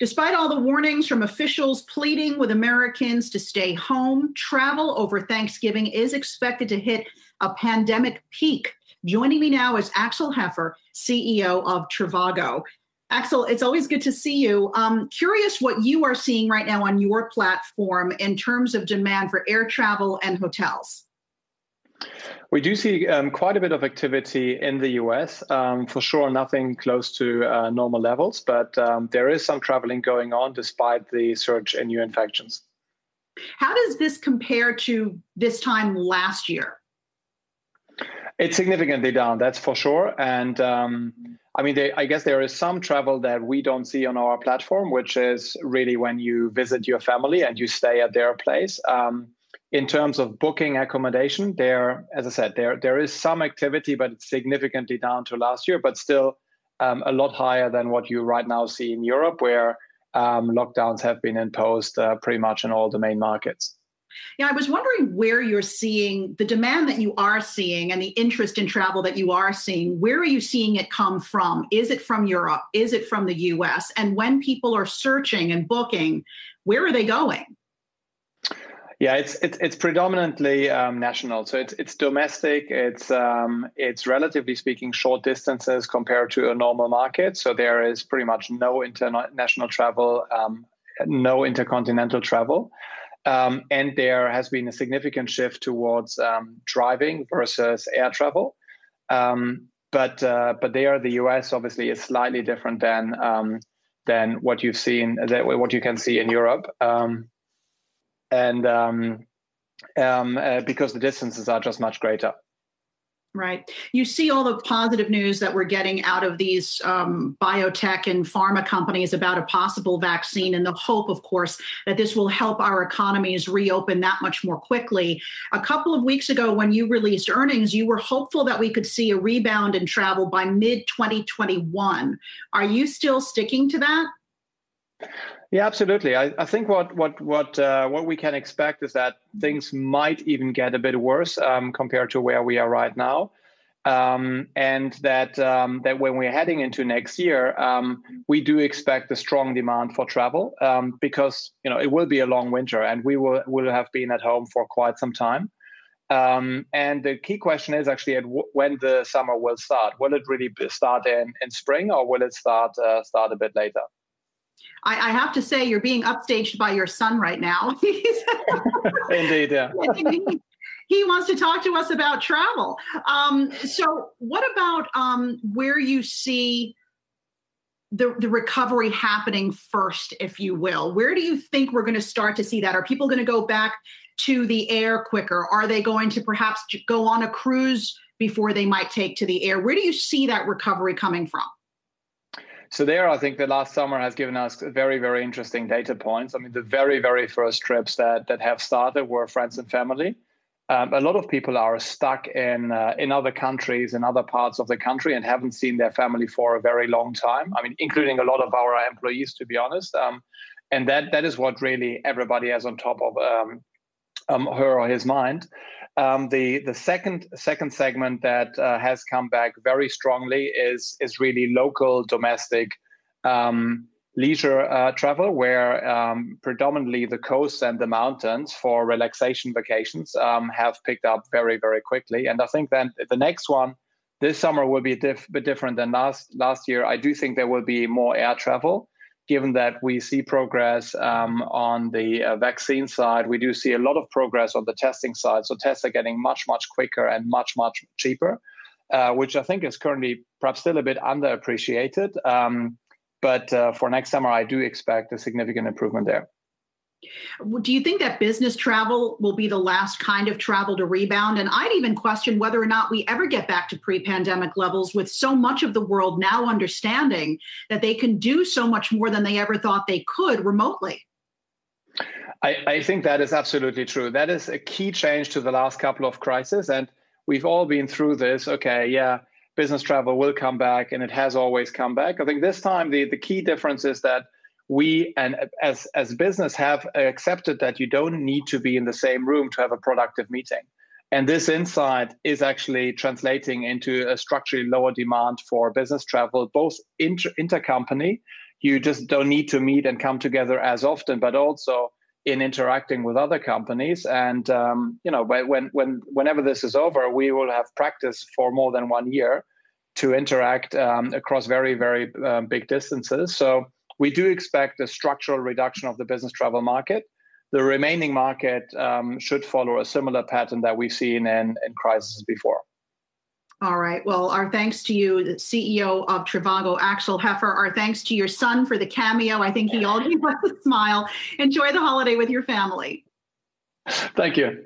Despite all the warnings from officials pleading with Americans to stay home, travel over Thanksgiving is expected to hit a pandemic peak. Joining me now is Axel Hefer, CEO of Trivago. Axel, it's always good to see you. Curious what you are seeing right now on your platform in terms of demand for air travel and hotels. We do see quite a bit of activity in the US, for sure nothing close to normal levels, but there is some traveling going on despite the surge in new infections. How does this compare to this time last year? It's significantly down, that's for sure. And I mean, I guess there is some travel that we don't see on our platform, which is really when you visit your family and you stay at their place. In terms of booking accommodation, as I said, there is some activity, but it's significantly down to last year, but still a lot higher than what you right now see in Europe, where lockdowns have been imposed pretty much in all the main markets. Yeah, I was wondering where you're seeing the demand that you are seeing and the interest in travel that you are seeing. Where are you seeing it come from? Is it from Europe? Is it from the US? And when people are searching and booking, where are they going? Yeah, it's predominantly national. So it's domestic. It's relatively speaking short distances compared to a normal market. So there is pretty much no international travel, no intercontinental travel, and there has been a significant shift towards driving versus air travel. But there, the US obviously is slightly different than what you've seen, what you can see in Europe. Because the distances are just much greater. Right. You see all the positive news that we're getting out of these biotech and pharma companies about a possible vaccine, and the hope, of course, that this will help our economies reopen that much more quickly. A couple of weeks ago, when you released earnings, you were hopeful that we could see a rebound in travel by mid-2021. Are you still sticking to that? Yeah, absolutely. I think what we can expect is that things might even get a bit worse compared to where we are right now, and that when we're heading into next year, we do expect a strong demand for travel because it will be a long winter and we will have been at home for quite some time. And the key question is actually when the summer will start. Will it really start in spring, or will it start a bit later? I have to say, you're being upstaged by your son right now. Indeed, yeah. He wants to talk to us about travel. So what about where you see the recovery happening first, if you will? Where do you think we're going to start to see that? Are people going to go back to the air quicker? Are they going to perhaps go on a cruise before they might take to the air? Where do you see that recovery coming from? So there, I think the last summer has given us very, very interesting data points. I mean, the very, very first trips that have started were friends and family. A lot of people are stuck in other countries, in other parts of the country, and haven't seen their family for a very long time. I mean, including a lot of our employees, to be honest. And that is what really everybody has on top of her or his mind. The second segment that has come back very strongly is really local domestic leisure travel, where predominantly the coasts and the mountains for relaxation vacations have picked up very, very quickly. And I think then the next one this summer will be a bit different than last year. I do think there will be more air travel, given that we see progress on the vaccine side. We do see a lot of progress on the testing side. So tests are getting much, much quicker and much, much cheaper, which I think is currently perhaps still a bit underappreciated. But for next summer, I do expect a significant improvement there. Do you think that business travel will be the last kind of travel to rebound? And I'd even question whether or not we ever get back to pre-pandemic levels, with so much of the world now understanding that they can do so much more than they ever thought they could remotely. I think that is absolutely true. That is a key change to the last couple of crises. And we've all been through this. Okay, yeah, business travel will come back, and it has always come back. I think this time the key difference is that we, and as business, have accepted that you don't need to be in the same room to have a productive meeting. And this insight is actually translating into a structurally lower demand for business travel, both intercompany. you just don't need to meet and come together as often, but also in interacting with other companies. And, you know, whenever this is over, we will have practice for more than 1 year to interact across very, very big distances. So we do expect a structural reduction of the business travel market. The remaining market should follow a similar pattern that we've seen in crises before. All right. Well, our thanks to you, the CEO of Trivago, Axel Hefer. Our thanks to your son for the cameo. I think he all gave us a smile. Enjoy the holiday with your family. Thank you.